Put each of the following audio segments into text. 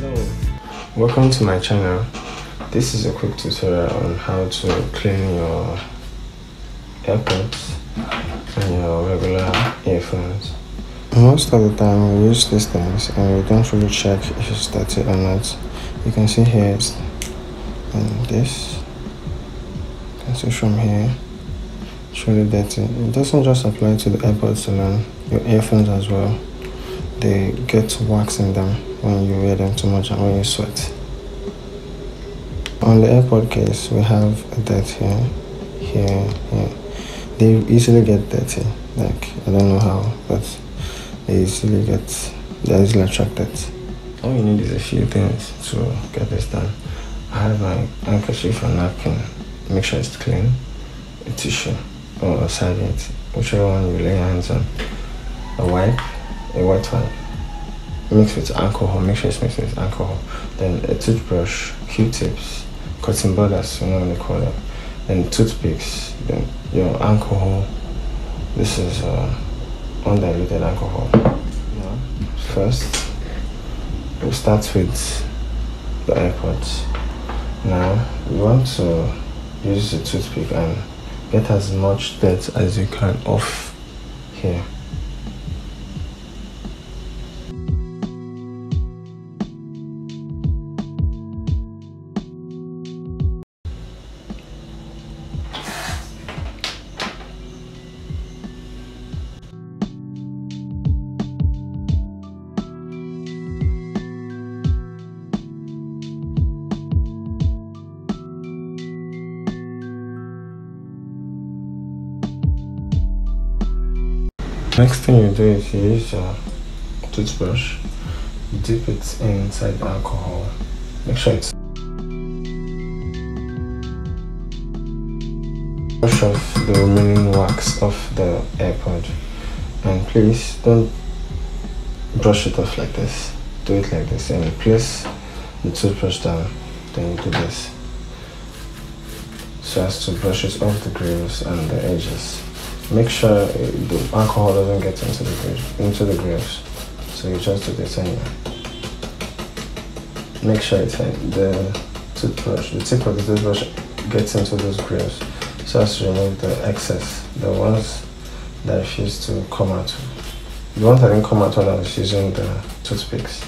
Hello. Welcome to my channel. This is a quick tutorial on how to clean your AirPods and your regular earphones. Most of the time we use these things and we don't really check if it's dirty or not. You can see here and this. You can see from here. It's really dirty. It doesn't just apply to the AirPods alone, your earphones as well. They get wax in them when you wear them too much and when you sweat. On the AirPod case, we have a dirt here, here. They easily get dirty. Like, I don't know how, but they easily attract it. All you need is a few things to get this done. I have my handkerchief and napkin. Make sure it's clean. A tissue or a serviette, whichever one you lay hands on. A wipe, a white wipe. Mixed with alcohol. Make sure it's mixed with alcohol. Then a toothbrush, Q-tips, cotton buds, you know what they call it. Then toothpicks. Then your alcohol. This is undiluted alcohol. Yeah. First, we'll start with the AirPods. Now, you want to use the toothpick and get as much dirt as you can off here. Next thing you do is you use your toothbrush, dip it inside alcohol. Make sure it's brush off the remaining wax of the AirPod, and please don't brush it off like this. Do it like this, and place the toothbrush down. Then you do this so as to brush it off the grooves and the edges. Make sure the alcohol doesn't get into the grooves. So you just do this anyway. Make sure it's the tip of the toothbrush gets into those grooves, so as to remove the excess, the ones that refuse to come out. The ones that didn't come out when I was using the toothpicks.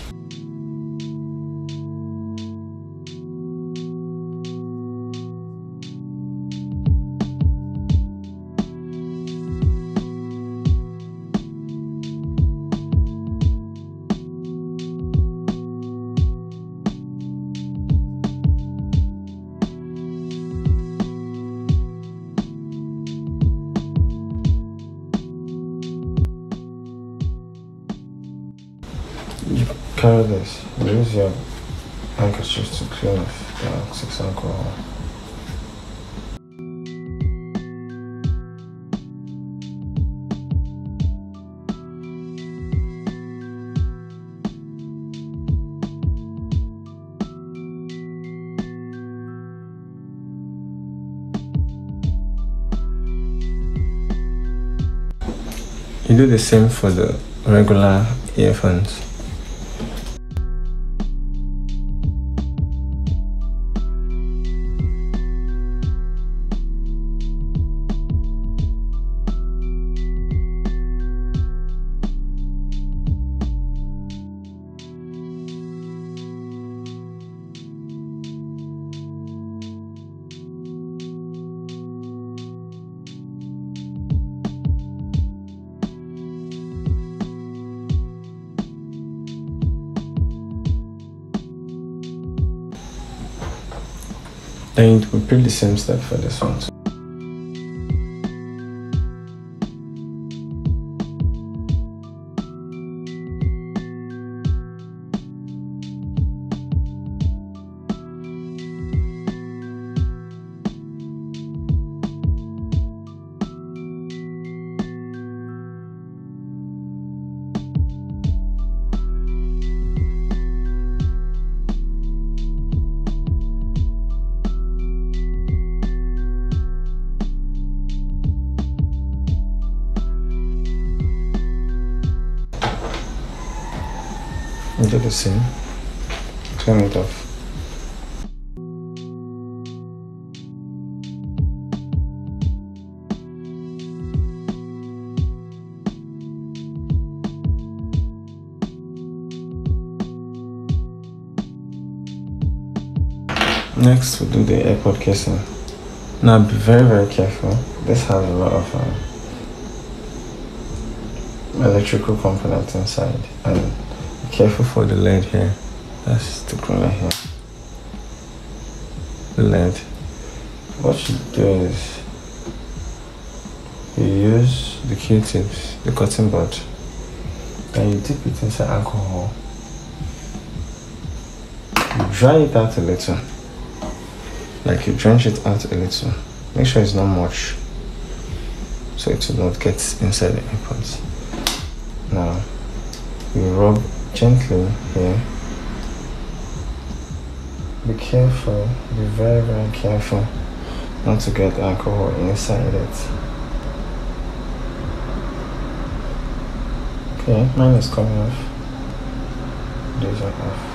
You carry this, use your handkerchief to clean off the excess alcohol. You do the same for the regular earphones. And we repeat the same step for this one. Do the same. turn it off. Next, we do the AirPod casing. Now be very careful. This has a lot of electrical components inside, and be careful for the lead here. That's the corner here. The lead. What you do is you use the Q-tips, the cotton bud, and you dip it inside alcohol. You dry it out a little. Like you drench it out a little. Make sure it's not much, so it will not get inside the AirPods. Now you rub gently here. Be careful, be very careful not to get alcohol inside it. Okay, mine is coming off. These are off.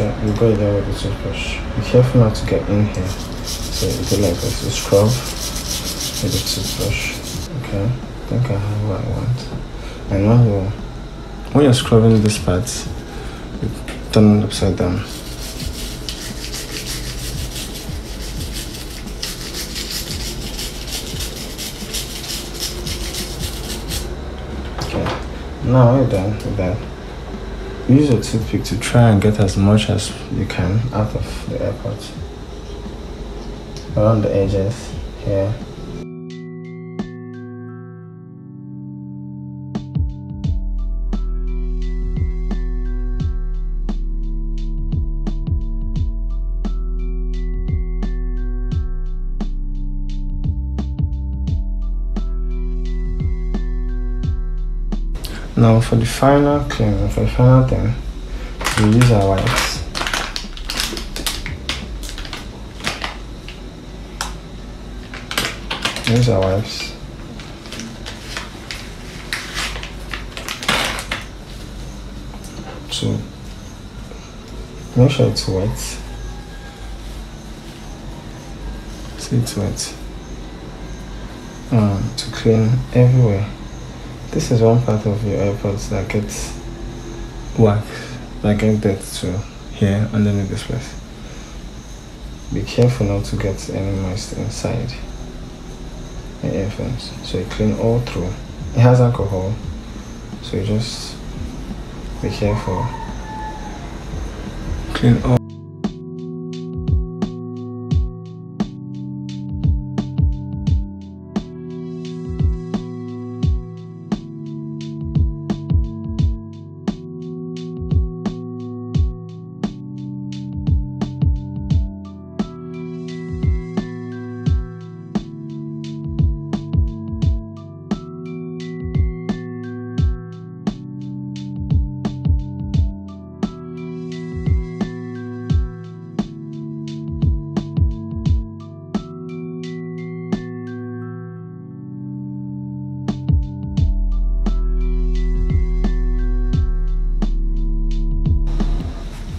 You go there with the toothbrush. Be careful not to get in here. So you do like this. You scrub with the toothbrush. Okay, I think I have what I want. And when you're scrubbing these parts, you turn it upside down. Okay, now we're done with that. Use a toothpick to try and get as much as you can out of the AirPods. Around the edges here. Now for the final cleaning, for the final thing, we use our wipes. Use our wipes. So make sure it's wet. See, it's wet. To clean everywhere. This is one part of your AirPods that gets wax, that gets dirty too, here underneath this place. Be careful not to get any moist inside the earphones. So you clean all through. It has alcohol, so you just be careful. Clean all.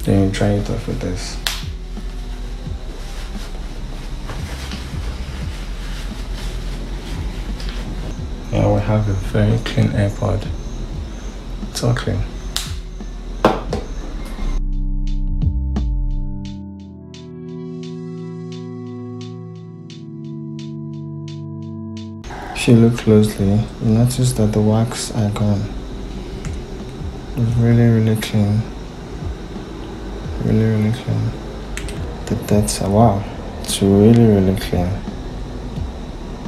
Then you dry it off with this. Now we have a very clean AirPod. It's all clean. If you look closely, you notice that the wax are gone. It's really clean. Really clean. That's wow. It's really clean.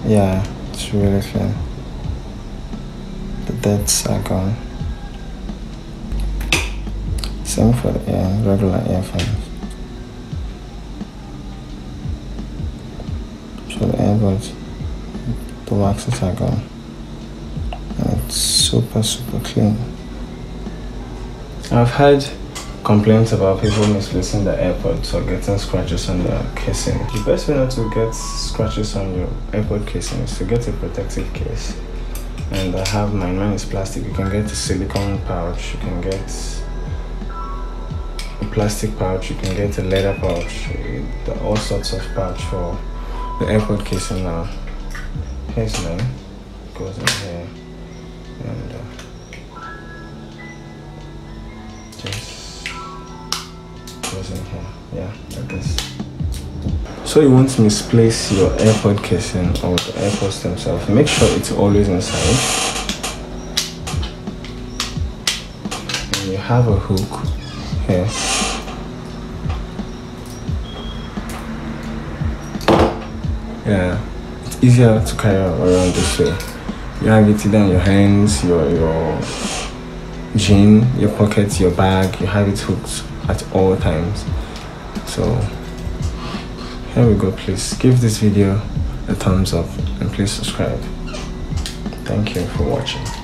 Yeah, it's really clean. The deaths are gone. Same for the regular earphones. So the AirPods, the waxes are gone. And it's super clean. I've had complaints about people misplacing their AirPods or getting scratches on their casing. The best way not to get scratches on your AirPod casing is to get a protective case. And I have mine. Mine is plastic. You can get a silicone pouch. You can get plastic pouch, you can get a leather pouch, all sorts of pouch for the AirPod casing now. Here's one, goes in here, and just goes in here, yeah, like this. So you won't misplace your AirPod casing or the AirPods themselves. Make sure it's always inside. And you have a hook here. Yeah, it's easier to carry around this way. You have it either in your hands, your jean, your pockets, your bag. You have it hooked at all times. So here we go. Please give this video a thumbs up and please subscribe. Thank you for watching.